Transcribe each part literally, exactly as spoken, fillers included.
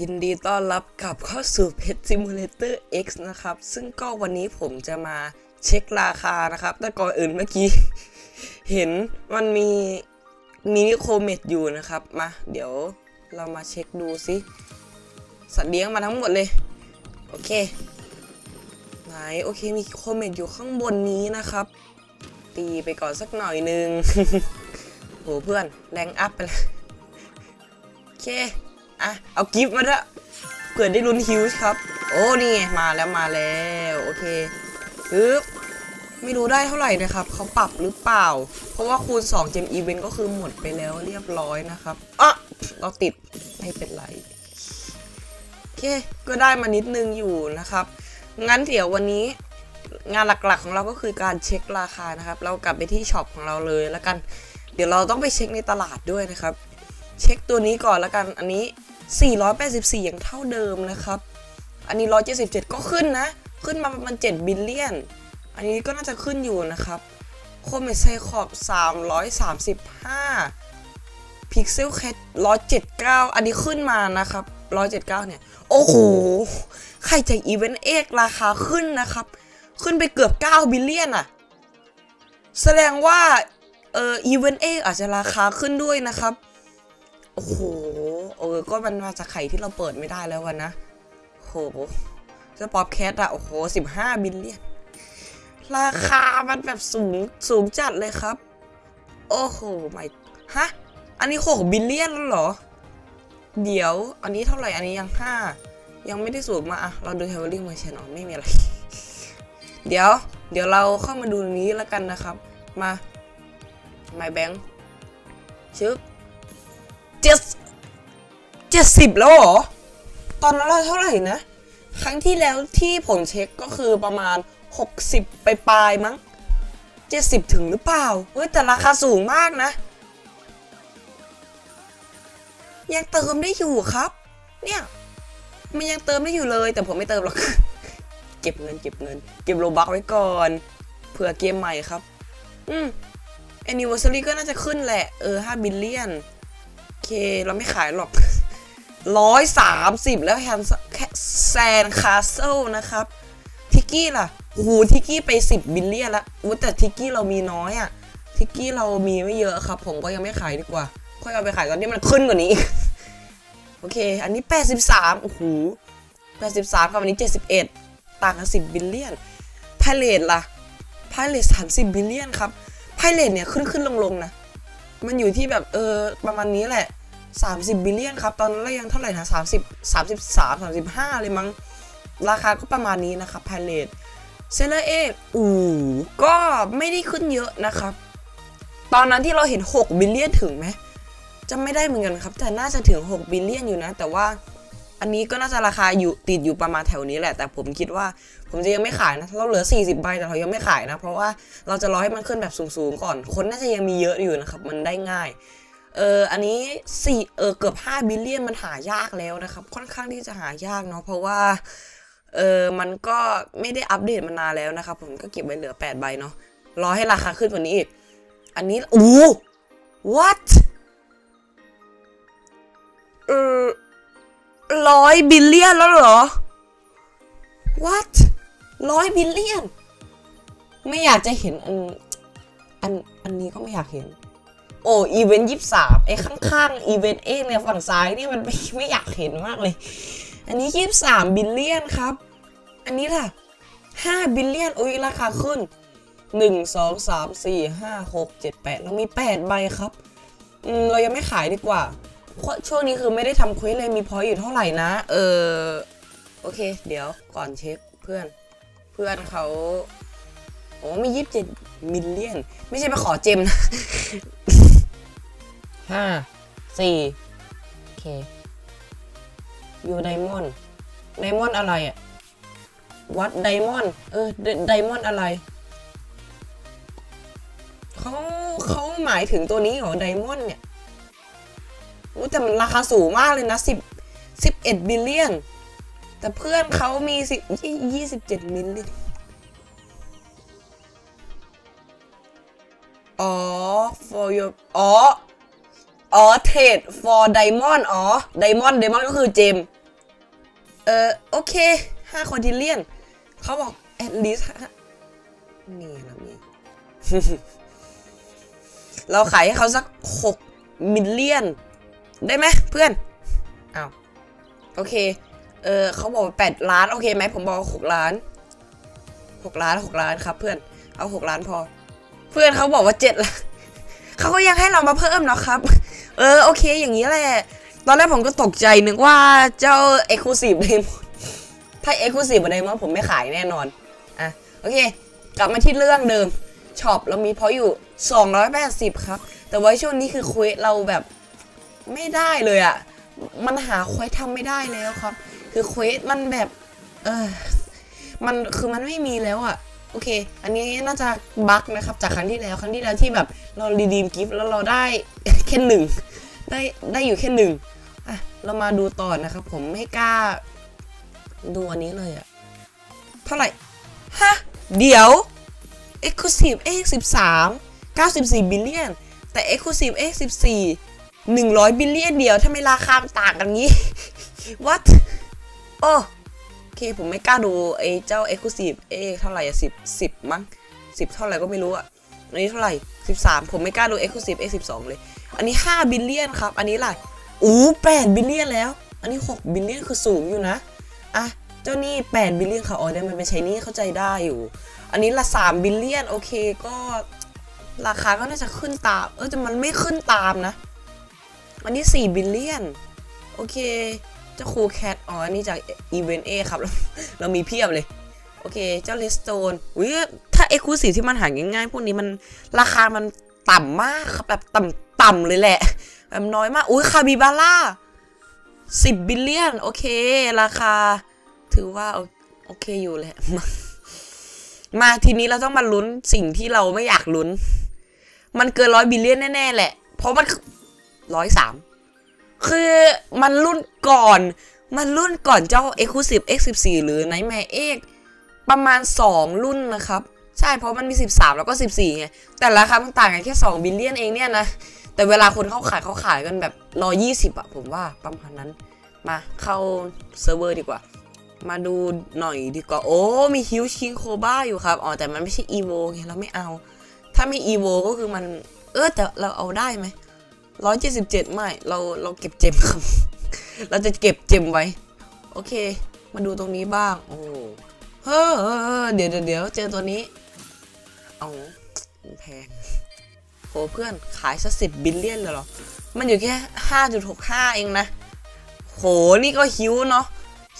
ยินดีต้อนรับกลับเข้าสู่เพจ Simulator X นะครับซึ่งก็วันนี้ผมจะมาเช็คราคานะครับแต่ก่อนอื่นเมื่อกี้ เห็นมันมีมีโคเมตอยู่นะครับมาเดี๋ยวเรามาเช็คดูสิสัตว์เลี้ยงมาทั้งหมดเลยโอเคไหนโอเคมีโคเมตอยู่ข้างบนนี้นะครับตีไปก่อนสักหน่อยนึง โหเพื่อนแรงอัพไปเลย โอเคอ่ะเอากิฟต์มาละเกิดได้ลุ้นฮิวส์ครับโอ้นี่ไงมาแล้วมาแล้วโอเคฮึบไม่รู้ได้เท่าไหร่นะครับเขาปรับหรือเปล่าเพราะว่าคูณสองเจมอีเวนต์ก็คือหมดไปแล้วเรียบร้อยนะครับอ่ะเราติดไม่เป็นไรโอเคก็ได้มานิดนึงอยู่นะครับงั้นเดี๋ยววันนี้งานหลักๆของเราก็คือการเช็คราคานะครับเรากลับไปที่ช็อปของเราเลยแล้วกันเดี๋ยวเราต้องไปเช็คในตลาดด้วยนะครับเช็คตัวนี้ก่อนแล้วกันอันนี้สี่ร้อยแปดสิบสี่อย่างเท่าเดิมนะครับอันนี้หนึ่งร้อยเจ็ดสิบเจ็ดก็ขึ้นนะขึ้นมาประมาณเจ็ดบิลเลียนอันนี้ก็น่าจะขึ้นอยู่นะครับโคเมตไซคลอปสามร้อยสามสิบห้าพิกเซลแคทหนึ่งร้อยเจ็ดสิบเก้าอันนี้ขึ้นมานะครับหนึ่งร้อยเจ็ดสิบเก้าเนี่ยโอ้โหใครจากอีเวนต์เอกราคาขึ้นนะครับขึ้นไปเกือบเก้าบิลเลียนอะแสดงว่าเอออีเวนต์เอกอาจจะราคาขึ้นด้วยนะครับโอ้โหเออก็มันมาจากไข่ที่เราเปิดไม่ได้แล้ววันนะโหสปอปแคทอะโอ้โหสิบห้าบิลเลียนราคามันแบบสูงสูงจัดเลยครับโอ้โหไม่ฮะอันนี้หกบิลเลียนแล้วเหรอเดี๋ยวอันนี้เท่าไหร่อันนี้ยังห้ายังไม่ได้สูงมาอะเราดูเทเวลลิ่งเวอร์ชันอ๋อไม่มีอะไรเดี๋ยวเดี๋ยวเราเข้ามาดูนี้แล้วกันนะครับมาไมแบงค์ชึบเจ็ดเจ็ดสิบแล้วเหรอตอนนั้นเราเท่าไหร่นะครั้งที่แล้วที่ผมเช็คก็คือประมาณหกสิบไปปลายมั้งเจ็ดสิบถึงหรือเปล่าเฮ้ยแต่ราคาสูงมากนะยังเติมได้อยู่ครับเนี่ยมันยังเติมได้อยู่เลยแต่ผมไม่เติมหรอก เก็บเงินเก็บเงินเก็บโลบัคไว้ก่อนเผื่อเกมใหม่ครับอืม Anniversary ก็น่าจะขึ้นแหละเออห้าบิลเลียนโอเคเราไม่ขายหรอกร้อยสามสิบแล้วแฮนแซนคาสเซิลนะครับทิกกี้ล่ะโอ้โหทิกกี้ไปสิบบิลเลียนละวุ้แต่ทิกกี้เรามีน้อยอะทิกกี้เรามีไม่เยอะครับผมก็ยังไม่ขายดีกว่าค่อยเอาไปขายตอนนี้มันขึ้นกว่านี้ โอเคอันนี้แปดสิบสามโอ้โหแปดสิบสามกับอันนี้เจ็ดสิบเอ็ดต่างกันสิบบิลเลียนไพเรตล่ะไพเรตสามสิบบิลเลียนครับไพเรตเนี่ยขึ้นขึ้นลงลงนะมันอยู่ที่แบบเออประมาณนี้แหละสามสิบบิลเลียนครับตอนนั้นเรายังเท่าไหร่นะสามสิบ สามสิบสาม สามสิบห้าเลยมั้งราคาก็ประมาณนี้นะครับแพลเลตเซเลเออูก็ไม่ได้ขึ้นเยอะนะครับตอนนั้นที่เราเห็นหกบิลเลียนถึงไหมจะไม่ได้เหมือนกันครับแต่น่าจะถึงหกบิลเลียนอยู่นะแต่ว่าอันนี้ก็น่าจะราคาอยู่ติดอยู่ประมาณแถวนี้แหละแต่ผมคิดว่าผมจะยังไม่ขายนะเราเหลือสี่สิบใบแต่เรายังไม่ขายนะเพราะว่าเราจะรอให้มันขึ้นแบบสูงๆก่อนคนน่าจะยังมีเยอะอยู่นะครับมันได้ง่ายเอออันนี้สี่เออเกือบห้าบิลเลียนมันหายากแล้วนะครับค่อนข้างที่จะหายากเนาะเพราะว่าเออมันก็ไม่ได้อัปเดตมานานแล้วนะครับผมก็เก็บไว้เหลือแปดใบเนาะรอให้ราคาขึ้นกว่านี้อีกอันนี้โอ้ what เออร้อยบิลเลียนแล้วเหรอ what ร้อยบิลเลียนไม่อยากจะเห็นอันอันอันนี้ก็ไม่อยากเห็นโอ้อีเวนต์ยี่สิบสามไอ้ข้างๆอีเวนต์เองเนี่ยฝั่งซ้ายนี่มันไม่ไม่อยากเห็นมากเลยอันนี้ยี่สิบสามบิลเลียนครับอันนี้ล่ะห้าบิลเลียนอุ้ยราคาขึ้นหนึ่งสองสามสี่ห้าหกเจ็ดแปดเรามีแปดใบครับอืมเรายังไม่ขายดีกว่าช่วงนี้คือไม่ได้ทำควิสเลยมีพอยต์อยู่เท่าไหร่นะเออโอเคเดี๋ยวก่อนเช็คเพื่อนเพื่อนเขาโอ้มียี่สิบเจ็ดมิลเลียนไม่ใช่มาขอเจมนะห้าสี่โอเคอยู่ไดมอนด์ไดมอนด์อะไรอะวัดไดมอนด์เออไดมอนด์อะไรเขาเขาหมายถึงตัวนี้เหรอไดมอนด์เนี่ยอู้แต่มันราคาสูงมากเลยนะสิบสิบเอ็ดบิลเลียนแต่เพื่อนเขามีสิบยี่สิบเจ็ดมิลเลียนอ๋อ for your อ๋อ อ๋อ trade for diamond อ๋อ diamond diamond ก็คือเจม เออโอเคห้าคอร์ดิเลียนเขาบอก at least นี่นะนี่ เราขายให้เขาสักหกมิลเลียนได้ไหมเพื่อนเอาโอเคเออเขาบอกแปดล้านโอเคไหมผมบอกหกล้านหกล้านหกล้านครับเพื่อนเอาหกล้านพอเพื่อนเขาบอกว่าเจ็ดล้านเขาก็ยังให้เรามาเพิ่มเนาะครับเออโอเคอย่างนี้แหละตอนแรกผมก็ตกใจนึกว่าเจ้า Exclusive Diamond ถ้า Exclusive Diamond ผมไม่ขายแน่นอนอ่ะโอเคกลับมาที่เรื่องเดิมช็อปเรามีพออยู่สองร้อยแปดสิบครับแต่ว่าช่วงนี้คือเควสเราแบบไม่ได้เลยอ่ะมันหาเควสทำไม่ได้แล้วครับคือเควสมันแบบเออมันคือมันไม่มีแล้วอ่ะโอเคอันนี้น่าจะบั๊กนะครับจากครั้งที่แล้วครั้งที่แล้วที่แบบเรารีดีมกิฟต์แล้วเราได้แค่หนึ่งได้ได้อยู่แค่หนึ่งอ่ะเรามาดูต่อนะครับผมไม่กล้าดูอันนี้เลยอ่ะเท่าไหร่ฮะเดี๋ยว Exclusive เอ็กซ์ สิบสาม เก้าสิบสี่ บิลเลียนแต่ Exclusive เอ็กซ์ สิบสี่ หนึ่งร้อย บิลเลียนเดียวทำไมราคาต่างกันงี้ what โอ้โอเคผมไม่กล้าดูไอ้เจ้า Exclusive เท่าไหร่อ่ะสิบ สิบมั้งสิบเท่าไหร่ก็ไม่รู้อ่ะอันนี้เท่าไหร่สิบสามผมไม่กล้าดู Exclusive เอ็กซ์ สิบสอง เลยอันนี้ห้าบิลเลียนครับอันนี้ล่ะอู้แปดบิลเลียนแล้วอันนี้หกบิลเลียนคือสูงอยู่นะอ่ะเจ้านี่แปดบิลเลียนค่ะอ๋อเนี่ยมันเป็นใช้นี่เข้าใจได้อยู่อันนี้ละสามบิลเลียนโอเคก็ราคาก็น่าจะขึ้นตามเออแต่มันไม่ขึ้นตามนะอันนี้สี่บิลเลียนโอเคเจ้าคูแคทอ๋ออันนี้จากอีเวนต์ A ครับเราเรามีเพียบเลยโอเคเจ้าเลสโตนอุ้ยถ้า Exclusive ที่มันหาง่ายๆพวกนี้มันราคามันต่ำมากครับแบบต่ำๆเลยแหละแบบน้อยมากอุ้ยคาบิบาร่าสิบบิลเลียนโอเคราคาถือว่าโอเคอยู่แหละมามาทีนี้เราต้องมาลุ้นสิ่งที่เราไม่อยากลุ้นมันเกินร้อยบิลเลียนแน่ๆแหละเพราะมันร้อยสามคือมันรุ่นก่อนมันรุ่นก่อนเจ้า Exclusive เอ็กซ์ สิบสี่ หรือ Nightmare X ประมาณสองรุ่นนะครับใช่เพราะมันมีสิบสามแล้วก็สิบสี่ไงแต่ราคามันต่างกันแค่สองบิลเลียนเองเนี่ยนะแต่เวลาคนเขาขายเขาขายกันแบบหนึ่งร้อยยี่สิบอะผมว่าประมาณนั้นมาเข้าเซิร์ฟเวอร์ดีกว่ามาดูหน่อยดีกว่าโอ้มีฮิวชิงโคบ้าอยู่ครับอ๋อแต่มันไม่ใช่อีโวไงเราไม่เอาถ้าไม่อีโวก็คือมันเออแต่เราเอาได้ไหมร้อยเจ็ดสิบเจ็ดไม่เราเราเก็บเจมครับ เราจะเก็บเจมไว้โอเคมาดูตรงนี้บ้างโอ้เฮ้อเดี๋ยวเดี๋ยวเจอตัวนี้เอาแพงโหเพื่อนขายซะสิบบิลเลียนเลยเหรอมันอยู่แค่ ห้าจุดหกห้า เองนะโหนี่ก็ฮิวเนาะ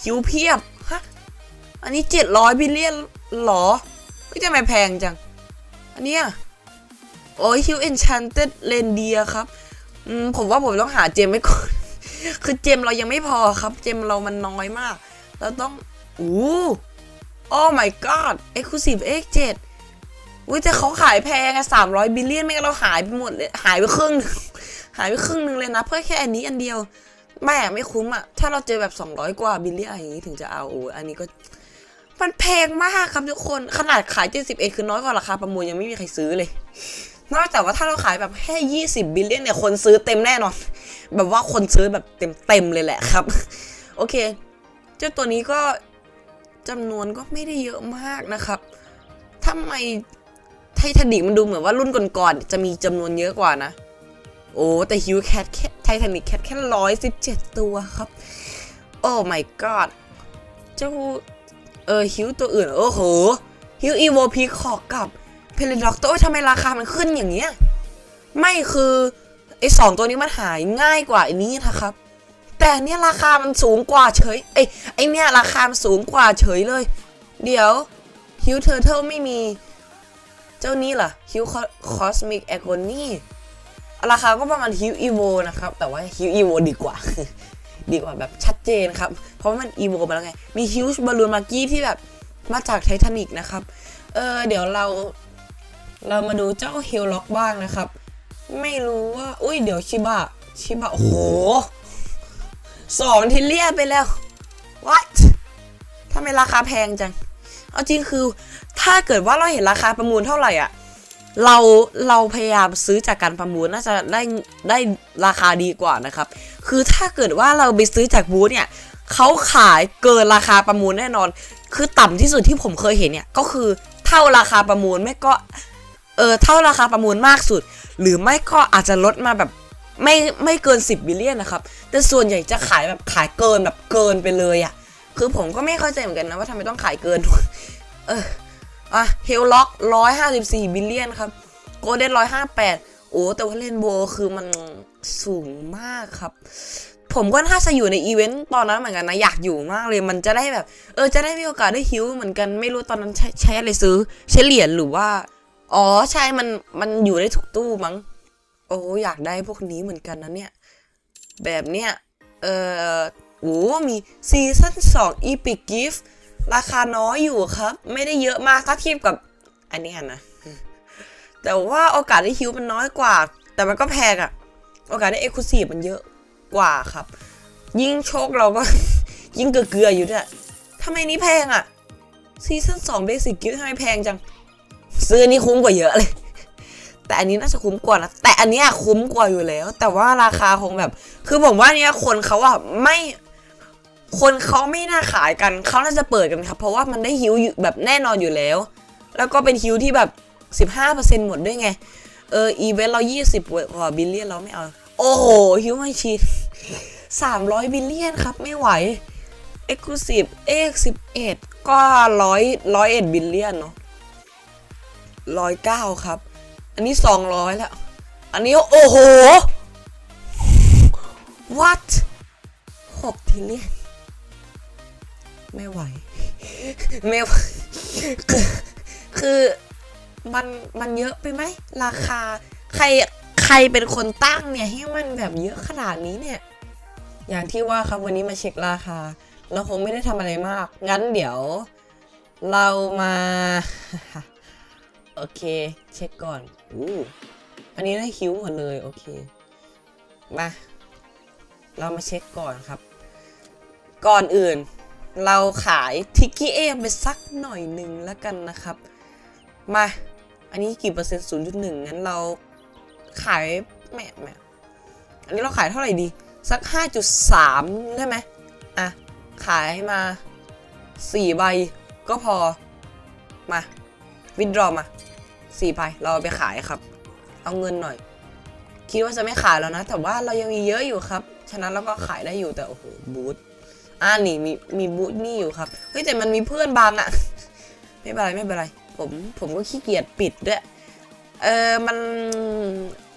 ฮิวเพียบฮะอันนี้เจ็ดร้อยบิลเลียนหรอก็จะไม่แพงจังอันเนี้ยโอ้ยฮิวเอนชันเต็ดเรนเดียครับผมว่าผมต้องหาเจมไม่ก่อนคือเจมเรายังไม่พอครับเจมเรามันน้อยมากเราต้องอู้โอ้ my god Exclusive เอ็กซ์ เจ็ดอุ้ยแต่เขาขายแพงอะสามร้อยบิลเลียนไม่งั้นเราหายไปหมดเลยหายไปครึ่งนึงหายไปครึ่งนึงเลยนะเพื่อแค่อันนี้อันเดียวแม่ไม่คุ้มอะถ้าเราเจอแบบสองร้อยกว่าบิลเลียนอย่างนี้ถึงจะเอาโอ้อันนี้ก็มันแพงมากครับทุกคนขนาดขายเจ็ดสิบเอ็ดคือน้อยกว่าราคาประมูลยังไม่มีใครซื้อเลยนอกจากว่าถ้าเราขายแบบแค่ยี่สิบบิลเลียนเนี่ยคนซื้อเต็มแน่นอนแบบว่าคนซื้อแบบเต็มเต็มเลยแหละครับโอเคเจ้าตัวนี้ก็จำนวนก็ไม่ได้เยอะมากนะครับทำไมไททานิกมันดูเหมือนว่ารุ่นก่อนๆจะมีจำนวนเยอะกว่านะโอ้แต่ฮิวแคทไททานิกแคทแค่ร้อยสิบเจ็ดตัวครับโอ้ my god เจ้าเออฮิวตัวอื่นโอ้โหฮิวอีโวพีคอกกับเพลด็อกเตอร์ทำไมราคามันขึ้นอย่างเงี้ยไม่คือไอสองตัวนี้มันหายง่ายกว่าไอ้นี้นะครับแต่เนี้ยราคามันสูงกว่าเฉยไอไอเนี้ยราคามันสูงกว่าเฉยเลยเดี๋ยวฮิวเทอร์เทิลไม่มีเจ้านี้ล่ะฮิวคอสมิกแอโกนี่ราคาก็ประมาณฮิวอีโวนะครับแต่ว่าฮิวอีโวดีกว่า ดีกว่าแบบชัดเจนครับเพราะมันอีโวมาแล้วไงมีฮิวบอลลูนมากี้ที่แบบมาจากไททานิกนะครับเออเดี๋ยวเราเรามาดูเจ้าเฮลล็อกบ้างนะครับไม่รู้ว่าอุ้ยเดี๋ยวชิบะชิบะโอ้โหสองทิลเลียไปแล้ว what ทำไมราคาแพงจังเอาจริงคือถ้าเกิดว่าเราเห็นราคาประมูลเท่าไหร่อ่ะเราเราพยายามซื้อจากการประมูลน่าจะได้ได้ราคาดีกว่านะครับคือถ้าเกิดว่าเราไปซื้อจากบูธเนี่ย เขาขายเกินราคาประมูลแน่นอนคือต่ำที่สุดที่ผมเคยเห็นเนี่ยก็คือเท่าราคาประมูลไม่ก็เออเท่าราคาประมูลมากสุดหรือไม่ก็อาจจะลดมาแบบไม่ไม่เกินสิบบิลเลียนนะครับแต่ส่วนใหญ่จะขายแบบขายเกินแบบเกินไปเลยอ่ะคือผมก็ไม่เข้าใจเหมือนกันนะว่าทำไมต้องขายเกินเอออ่ะเฮลล็อกร้อยห้าสิบสี่บิลเลียนครับโกลเด้นร้อยห้าแปดโอ้แต่ว่าเรนโบว์คือมันสูงมากครับผมก็น่าจะอยู่ในอีเวนต์ตอนนั้นเหมือนกันนะอยากอยู่มากเลยมันจะได้แบบเออจะได้มีโอกาสได้ฮิวเหมือนกันไม่รู้ตอนนั้นใช้ใช้อะไรซื้อใช้เหรียญหรือว่าอ๋อใช่มันมันอยู่ได้ทุกตู้มั้งโอ้อยากได้พวกนี้เหมือนกันนะเนี่ยแบบเนี้ยเออโอ้มีซีซั่นสองอีพิกกิฟต์ราคาน้อยอยู่ครับไม่ได้เยอะมากถ้าเทียบกับอันนี้นะแต่ว่าโอกาสได้ฮิวมันน้อยกว่าแต่มันก็แพงอะโอกาสได้เอ็กซ์คลูซีฟมันเยอะกว่าครับยิ่งโชคเราก็ ยิ่งเกลือๆอยู่เนี่ยทำไมนี้แพงอะซีซั่นสองเบสิกกิฟต์ทำไมแพงจังซื้อนี้คุ้มกว่าเยอะเลย แต่อันนี้น่าจะคุ้มกว่านะแต่อันนี้คุ้มกว่าอยู่แล้วแต่ว่าราคาคงแบบคือผมว่าเนี่ยคนเขาอะไม่คนเขาไม่น่าขายกันเขาน่าจะเปิดกันครับเพราะว่ามันได้ฮิวแบบแน่นอนอยู่แล้วแล้วก็เป็นฮิวที่แบบ สิบห้าเปอร์เซ็นต์ หมดด้วยไงเอออีเวนต์เรายี่สิบกว่าบิลเลียนเราไม่เอาโอ้โหฮิวไม่ชีดสามร้อยบิลเลียนครับไม่ไหว Exclusive เอ็กซ์ สิบเอ็ดก็หนึ่งร้อย หนึ่งร้อยเอ็ดบิลเลียนเนาะหนึ่งร้อยเก้าครับอันนี้สองร้อยแล้วอันนี้โอ้โห what หกทีเลียนไม่ไหวไม่ไหวคือมันมันเยอะไปไหมราคาใครใครเป็นคนตั้งเนี่ยให้มันแบบเยอะขนาดนี้เนี่ยอย่างที่ว่าครับวันนี้มาเช็คราคาเราคงไม่ได้ทำอะไรมากงั้นเดี๋ยวเรามาโอเคเช็คก่อนอู้อันนี้ได้คิ้วหมดเลยโอเคมาเรามาเช็คก่อนครับก่อนอื่นเราขายทิกกี้เอมไปสักหน่อยหนึ่งแล้วกันนะครับมาอันนี้กี่เปอร์เซ็นต์ ศูนย์จุดหนึ่ง งั้นเราขายแหม่แหม่อันนี้เราขายเท่าไหร่ดีสัก ห้าจุดสาม ได้ไหมอ่ะขายมาสี่ใบก็พอมาวินดรอมาสี่ใบเราไปขายครับเอาเงินหน่อยคิดว่าจะไม่ขายแล้วนะแต่ว่าเรายังมีเยอะอยู่ครับฉะนั้นเราก็ขายได้อยู่แต่โอ้โหบูทอ่านี่มีมีบูทนี่อยู่ครับเฮ้ยแต่มันมีเพื่อนบางอะไม่เป็นไรไม่เป็นไรผมผมก็ขี้เกียจปิดด้วยเออมัน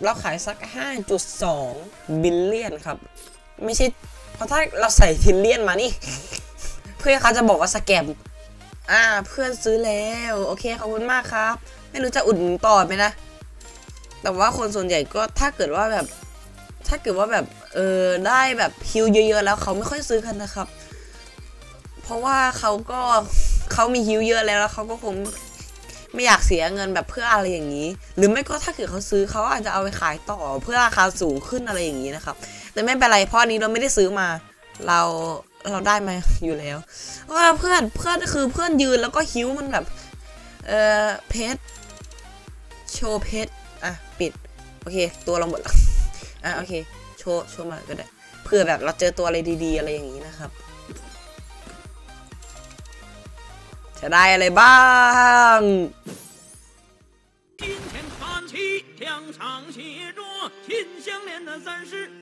เราขายสัก ห้าจุดสอง บิลเลียนครับไม่ใช่เพราะถ้าเราใส่ทิลเลียนมานี่ เพื่อนเขาจะบอกว่าสแกมอ่าเพื่อนซื้อแล้วโอเคขอบคุณมากครับไม่รู้จะอุดหนุนต่อไหมนะแต่ว่าคนส่วนใหญ่ก็ถ้าเกิดว่าแบบถ้าเกิดว่าแบบเออได้แบบฮิวเยอะๆแล้วเขาไม่ค่อยซื้อกันนะครับเพราะว่าเขาก็เขามีฮิวเยอะแล้วแล้วเขาก็คงไม่อยากเสียเงินแบบเพื่ออะไรอย่างนี้หรือไม่ก็ถ้าเกิดเขาซื้อเขาอาจจะเอาไปขายต่อเพื่อราคาสูงขึ้นอะไรอย่างนี้นะครับแต่ไม่เป็นไรเพราะอันนี้เราไม่ได้ซื้อมาเราเราได้มาอยู่แล้วว่าเพื่อนเพื่อนคือเพื่อนยืนแล้วก็หิ้วมันแบบเออเพชรโชว์เพชรอ่ะปิดโอเคตัวเราหมดแล้วอ่ะโอเคโชว์โชว์มาก็ได้เพื่อแบบเราเจอตัวอะไรดีๆอะไรอย่างนี้นะครับจะได้อะไรบ้าง